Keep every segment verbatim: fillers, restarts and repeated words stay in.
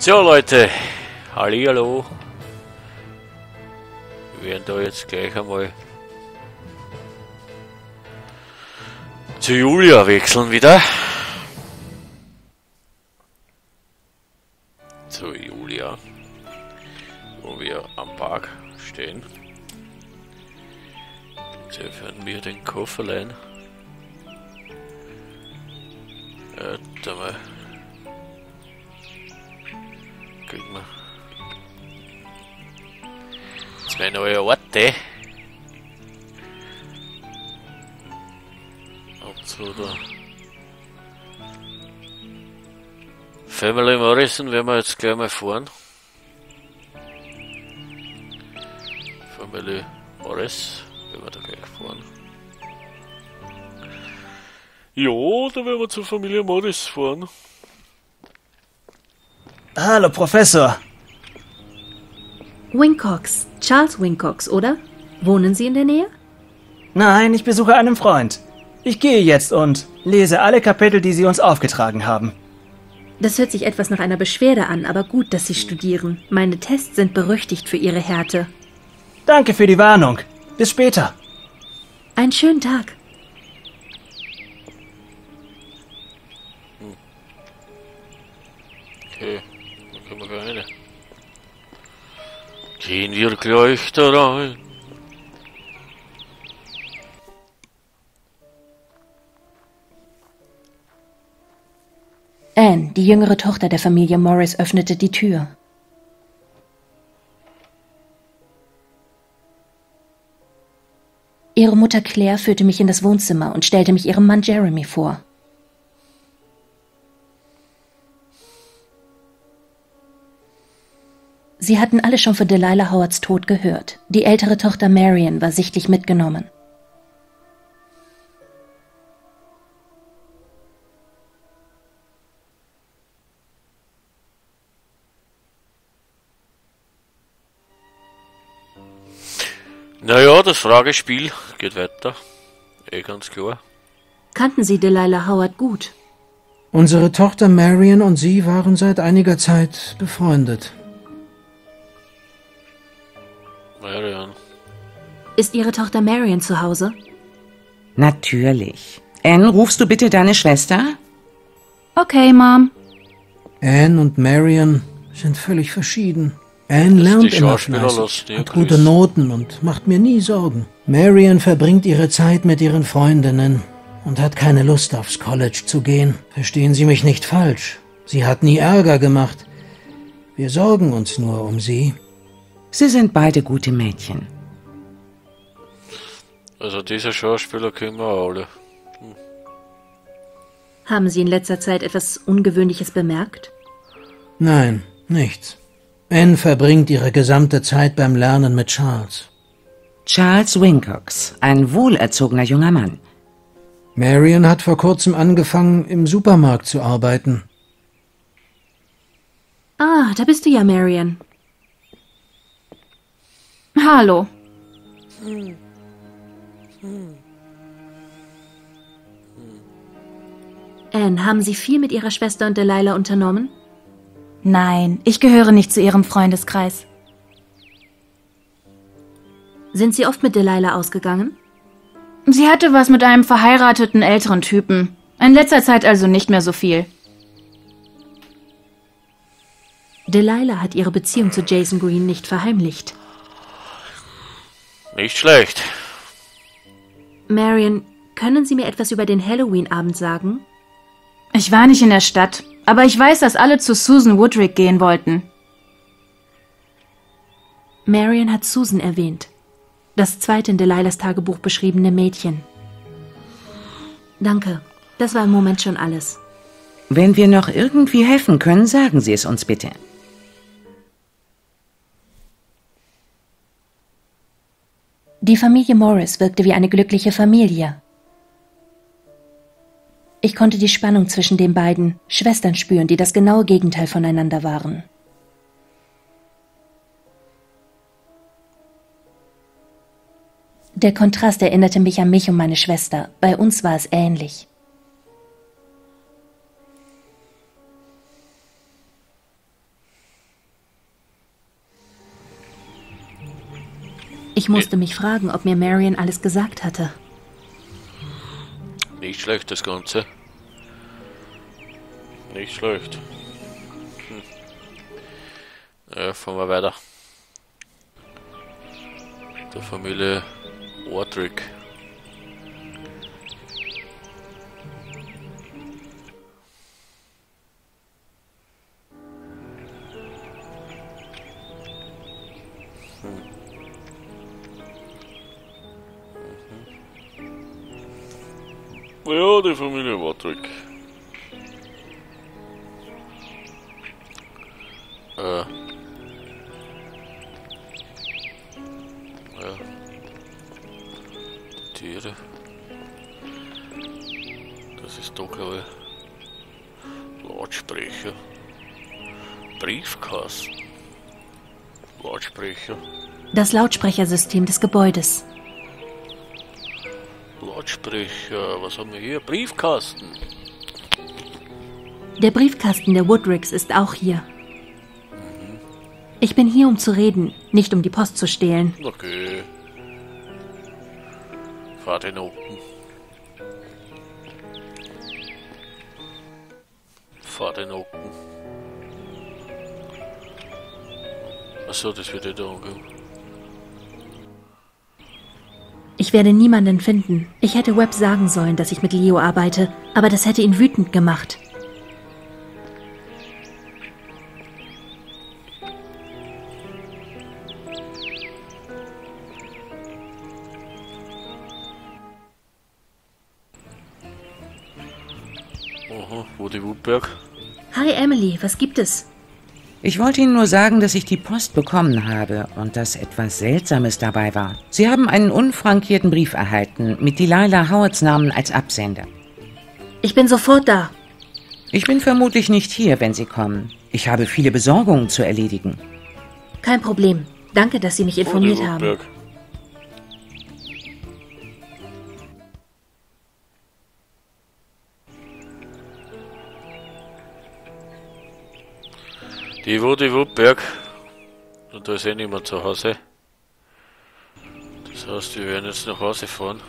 So Leute, hallihallo. Wir werden da jetzt gleich einmal zu Julia wechseln wieder. Zu Julia, wo wir am Park stehen. Jetzt öffnen wir den Kofferlein. Warte mal. Kriegen wir. Das ist mein neuer Ort, ey. Ab zu der Family Morrison werden wir jetzt gleich mal fahren. Family Morris werden wir da gleich fahren. Jo, da werden wir zur Familie Morris fahren. Hallo, Professor. Wincox, Charles Wincox, oder? Wohnen Sie in der Nähe? Nein, ich besuche einen Freund. Ich gehe jetzt und lese alle Kapitel, die Sie uns aufgetragen haben. Das hört sich etwas nach einer Beschwerde an, aber gut, dass Sie studieren. Meine Tests sind berüchtigt für Ihre Härte. Danke für die Warnung. Bis später. Einen schönen Tag. Okay, da können wir gleich rein. Gehen wir gleich da rein. Anne, die jüngere Tochter der Familie Morris, öffnete die Tür. Ihre Mutter Claire führte mich in das Wohnzimmer und stellte mich ihrem Mann Jeremy vor. Sie hatten alle schon von Delilah Howards Tod gehört. Die ältere Tochter Marian war sichtlich mitgenommen. Naja, das Fragespiel geht weiter. Eh ganz klar. Kannten Sie Delilah Howard gut? Unsere Tochter Marian und sie waren seit einiger Zeit befreundet. Marian. Ist Ihre Tochter Marian zu Hause? Natürlich. Anne, rufst du bitte deine Schwester? Okay, Mom. Anne und Marian sind völlig verschieden. Anne lernt immer fleißig, hat gute Noten und macht mir nie Sorgen. Marian verbringt ihre Zeit mit ihren Freundinnen und hat keine Lust, aufs College zu gehen. Verstehen Sie mich nicht falsch. Sie hat nie Ärger gemacht. Wir sorgen uns nur um sie. Sie sind beide gute Mädchen. Also dieser Schauspieler kennen wir alle. Hm. Haben Sie in letzter Zeit etwas Ungewöhnliches bemerkt? Nein, nichts. Anne verbringt ihre gesamte Zeit beim Lernen mit Charles. Charles Wincox, ein wohlerzogener junger Mann. Marian hat vor kurzem angefangen, im Supermarkt zu arbeiten. Ah, da bist du ja, Marian. Hallo. Hm. Hm. Hm. Anne, haben Sie viel mit Ihrer Schwester und Delilah unternommen? Nein, ich gehöre nicht zu Ihrem Freundeskreis. Sind Sie oft mit Delilah ausgegangen? Sie hatte was mit einem verheirateten älteren Typen. In letzter Zeit also nicht mehr so viel. Delilah hat ihre Beziehung zu Jason Green nicht verheimlicht. Nicht schlecht. Marian, können Sie mir etwas über den Halloween-Abend sagen? Ich war nicht in der Stadt, aber ich weiß, dass alle zu Susan Woodrick gehen wollten. Marian hat Susan erwähnt, das zweite in Delilahs Tagebuch beschriebene Mädchen. Danke, das war im Moment schon alles. Wenn wir noch irgendwie helfen können, sagen Sie es uns bitte. Die Familie Morris wirkte wie eine glückliche Familie. Ich konnte die Spannung zwischen den beiden Schwestern spüren, die das genaue Gegenteil voneinander waren. Der Kontrast erinnerte mich an mich und meine Schwester. Bei uns war es ähnlich. Ich musste mich fragen, ob mir Marian alles gesagt hatte. Nicht schlecht, das Ganze. Nicht schlecht. Hm. Ja, fahren wir weiter. Der Familie Woodrick. Ja, die Familie Woodrick. Äh. Ja. Die Tiere. Das ist doch, glaube ich, Lautsprecher. Briefkasten. Lautsprecher. Das Lautsprechersystem des Gebäudes. Lautsprecher, was haben wir hier? Briefkasten. Der Briefkasten der Woodricks ist auch hier. Mhm. Ich bin hier, um zu reden, nicht um die Post zu stehlen. Okay. Fahrt in Open. Fahrt in Open. Achso, das wird ja da angehen. Ich werde niemanden finden. Ich hätte Webb sagen sollen, dass ich mit Leo arbeite, aber das hätte ihn wütend gemacht. Aha, wo die Wutberg? Hi Emily, was gibt es? Ich wollte Ihnen nur sagen, dass ich die Post bekommen habe und dass etwas Seltsames dabei war. Sie haben einen unfrankierten Brief erhalten, mit Delilah Howards Namen als Absender. Ich bin sofort da. Ich bin vermutlich nicht hier, wenn Sie kommen. Ich habe viele Besorgungen zu erledigen. Kein Problem. Danke, dass Sie mich informiert haben. Die Woodberg. Und da ist eh niemand zu Hause. Das heißt, wir werden jetzt nach Hause fahren.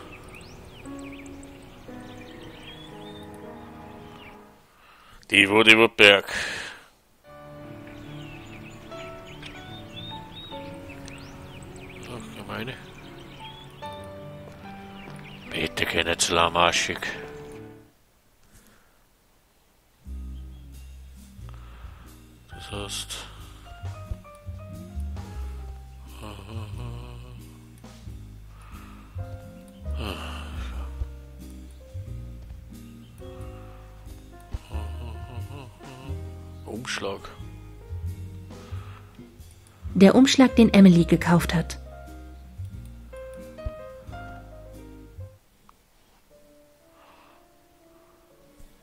Die Woodberg. So, meine. Bitte keine zu lahmarschig. Hast. Umschlag. Der Umschlag, den Emily gekauft hat.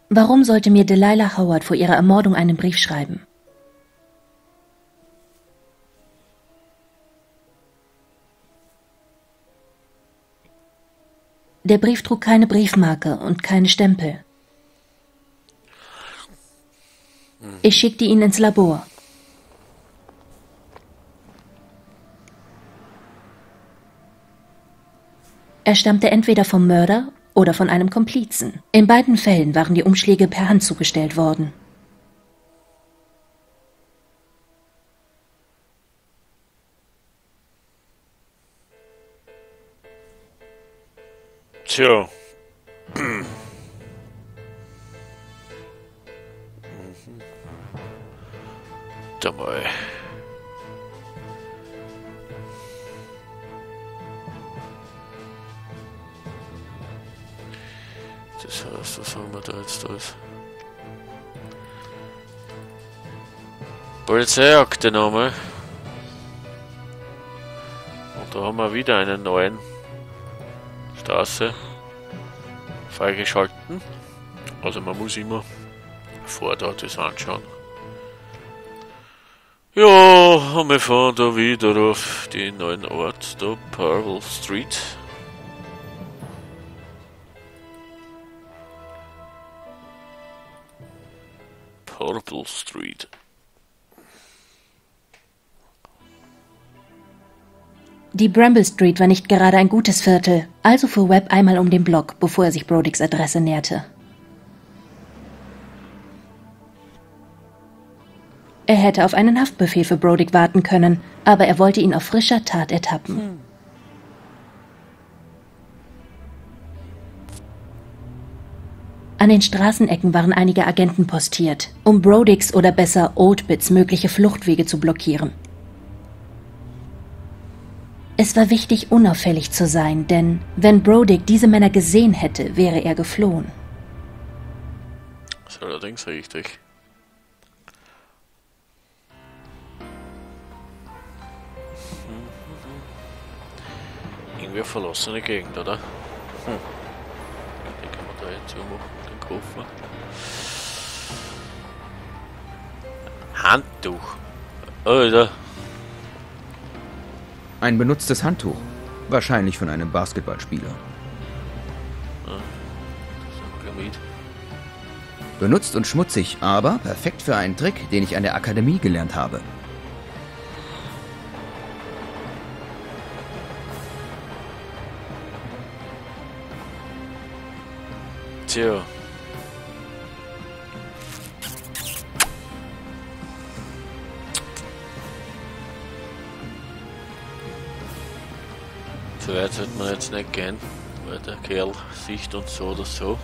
Warum sollte mir Delilah Howard vor ihrer Ermordung einen Brief schreiben? Der Brief trug keine Briefmarke und keine Stempel. Ich schickte ihn ins Labor. Er stammte entweder vom Mörder oder von einem Komplizen. In beiden Fällen waren die Umschläge per Hand zugestellt worden. Tja. Da mal. Das heißt, was haben wir da jetzt alles? Polizeiakte nochmal. Und da haben wir wieder einen neuen. Straße freigeschalten. Also man muss immer vor da das anschauen. Ja, und wir fahren da wieder auf den neuen Ort, der Pearl Street. Pearl Street. Die Bramble Street war nicht gerade ein gutes Viertel, also fuhr Webb einmal um den Block, bevor er sich Brodicks Adresse näherte. Er hätte auf einen Haftbefehl für Brodick warten können, aber er wollte ihn auf frischer Tat ertappen. Hm. An den Straßenecken waren einige Agenten postiert, um Brodicks oder besser Oldbits mögliche Fluchtwege zu blockieren. Es war wichtig, unauffällig zu sein, denn wenn Brodick diese Männer gesehen hätte, wäre er geflohen. Das ist allerdings richtig. Irgendwie eine verlassene Gegend, oder? Hm. Den kann man da jetzt zumachen, den Koffer. Handtuch. Alter. Ein benutztes Handtuch. Wahrscheinlich von einem Basketballspieler. Ja, das ist ein benutzt und schmutzig, aber perfekt für einen Trick, den ich an der Akademie gelernt habe. Tja. So weit sollte man jetzt nicht gehen, weil der Kerl sieht uns so oder so.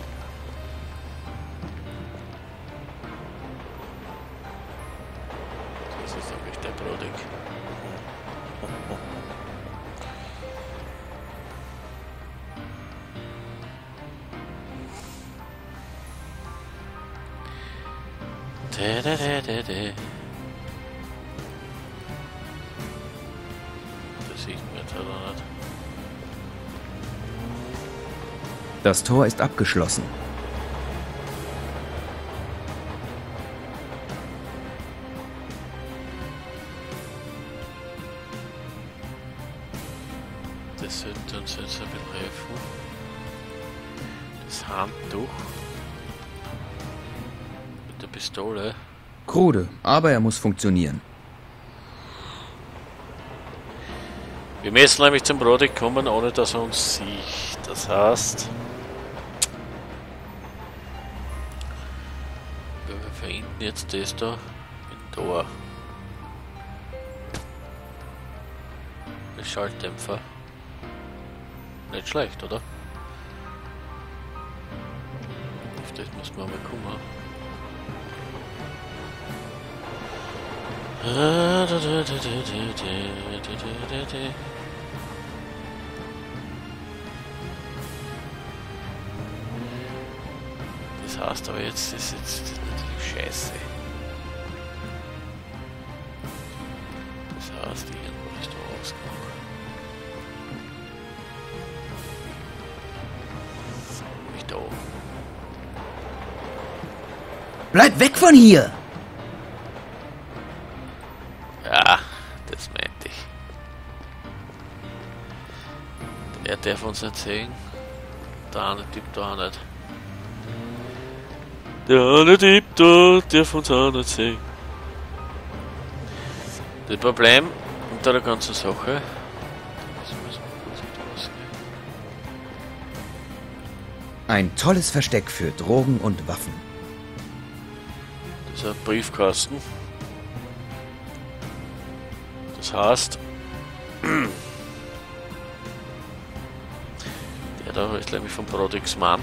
Das ist nämlich der Brodick. Da, da, da, da, da. Das sieht man jetzt aber nicht. Das Tor ist abgeschlossen. Das sollte uns jetzt ein bisschen helfen. Das Handtuch. Mit der Pistole. Krude, aber er muss funktionieren. Wir müssen nämlich zum Brodick kommen, ohne dass er uns sieht. Das heißt... Jetzt ist da ein Tor. Ein Schalldämpfer. Nicht schlecht, oder? Auf das muss man mal gucken. Das heißt aber jetzt, das ist jetzt natürlich scheiße. Das heißt, irgendwo ist da ausgegangen. Nicht da oben. Bleib weg von hier! Ja, das meinte ich. Der darf uns nicht sehen. Der andere Typ da auch nicht. Der eine Dieb da darf uns auch nicht sehen. Das Problem unter der ganzen Sache. Ein tolles Versteck für Drogen und Waffen. Das ist ein Briefkasten. Das heißt, der da ist nämlich von Broddicks Mann.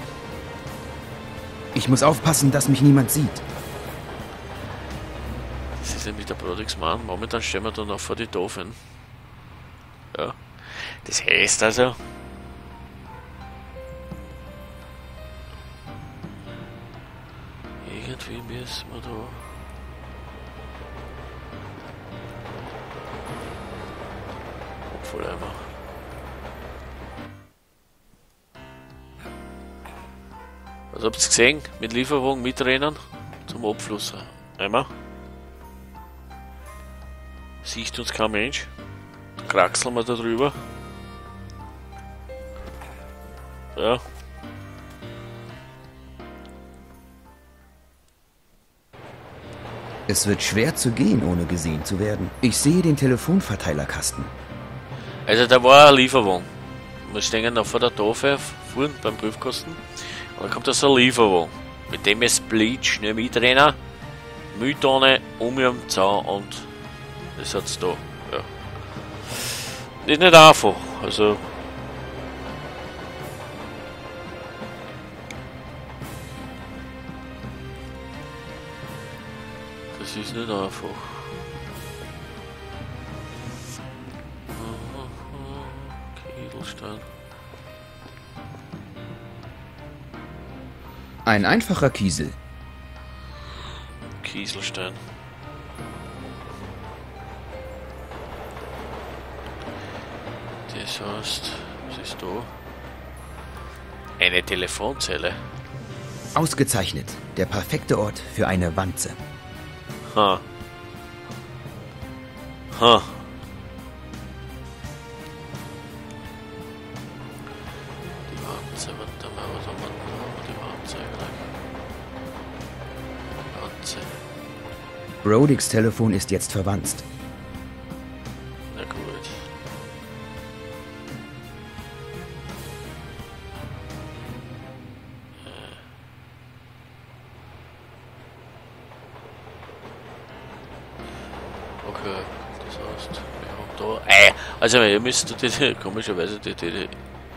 Ich muss aufpassen, dass mich niemand sieht. Das ist nämlich der Broddicks Mann. Momentan stehen wir da noch vor die Doofen. Ja. Das heißt also... Irgendwie müssen wir da... Obwohl einmal... Also habt ihr gesehen, mit Lieferwagen mitrennen zum Abfluss. Einmal. Sieht uns kein Mensch. Dann kraxeln wir da drüber. Ja. Es wird schwer zu gehen, ohne gesehen zu werden. Ich sehe den Telefonverteilerkasten. Also da war ein Lieferwagen. Wir stehen noch vor der Tafel, fuhren beim Briefkasten. Und dann kommt da so ein Lieferwagen. Mit dem ist Bleach schnell mitrennen. Mülltonne um ihren Zaun und das hat's da. Ja. Ist nicht einfach. Also. Das ist nicht einfach. Ein einfacher Kiesel. Kieselstein. Das heißt, was ist da? Eine Telefonzelle. Ausgezeichnet. Der perfekte Ort für eine Wanze. Ha. Ha. Brodicks Telefon ist jetzt verwanzt. Na gut. Okay, das heißt, wir haben da... Äh, also ihr müsst die, komischerweise die, die, die...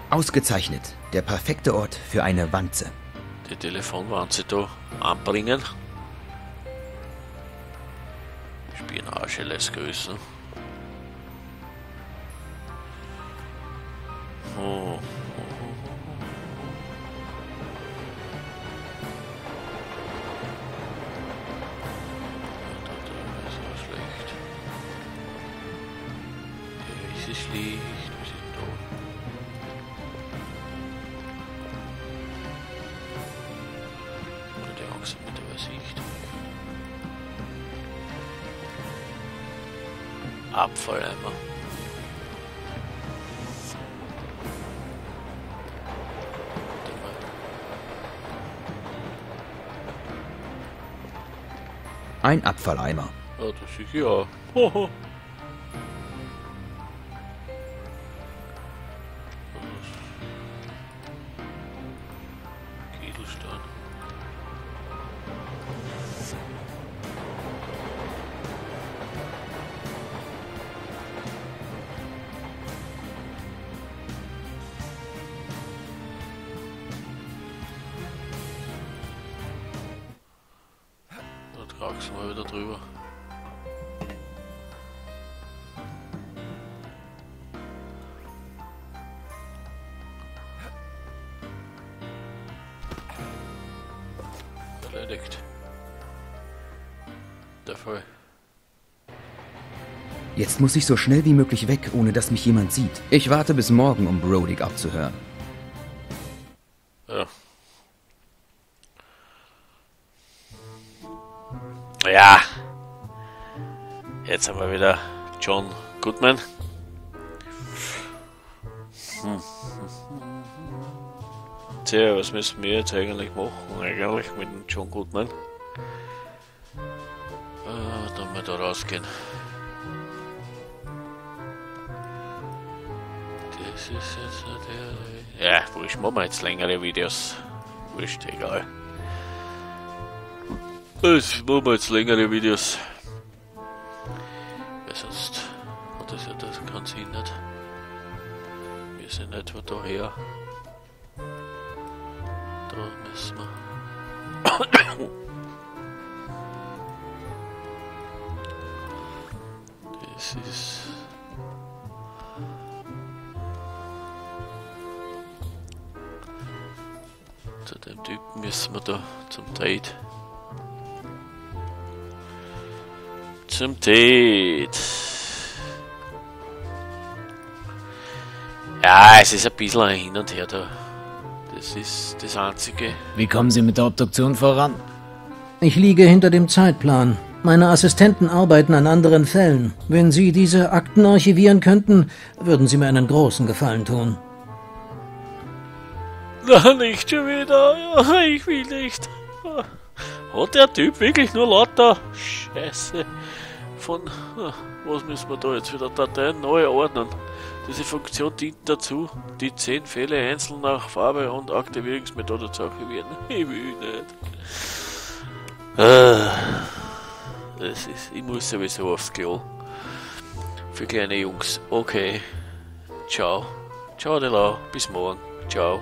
Ausgezeichnet. Der perfekte Ort für eine Wanze. Die Telefonwanze da anbringen. Spionage lässt grüßen. Oh. Das ist schlecht. Das ist schlecht. Was ist da? Oder der Ochse mit der Sicht. Abfalleimer. Ein Abfalleimer. Ja, das ist ja. Hoho. Mal wieder drüber. Erledigt. Der Fall. Jetzt muss ich so schnell wie möglich weg, ohne dass mich jemand sieht. Ich warte bis morgen, um Brodick abzuhören. Ja, jetzt haben wir wieder John Goodman. Hm. Tja, was müssen wir jetzt eigentlich machen? Eigentlich mit dem John Goodman. Ah, dann mal da rausgehen. Das ist jetzt nicht der. Ja, wurscht, machen wir jetzt längere Videos. Wurscht, egal. Ich mache jetzt längere Videos. Weil sonst hat das ja das Ganze hindert. Wir sind etwa daher. Da müssen wir. Das ist. Zu dem Typen müssen wir da zum Trade. Zum Tät. Ja, es ist ein bisschen ein Hin und Her da. Das ist das Einzige. Wie kommen Sie mit der Obduktion voran? Ich liege hinter dem Zeitplan. Meine Assistenten arbeiten an anderen Fällen. Wenn Sie diese Akten archivieren könnten, würden Sie mir einen großen Gefallen tun. Na, nicht schon wieder. Ich will nicht. Hat der Typ wirklich nur lauter Scheiße von, was müssen wir da jetzt wieder, Dateien neu ordnen. Diese Funktion dient dazu, die zehn Fälle einzeln nach Farbe und Aktivierungsmethode zu aktivieren. Ich will nicht. Ah, das ist, ich muss sowieso aufs Klo. Für kleine Jungs. Okay. Ciao. Ciao, Dela. Bis morgen. Ciao.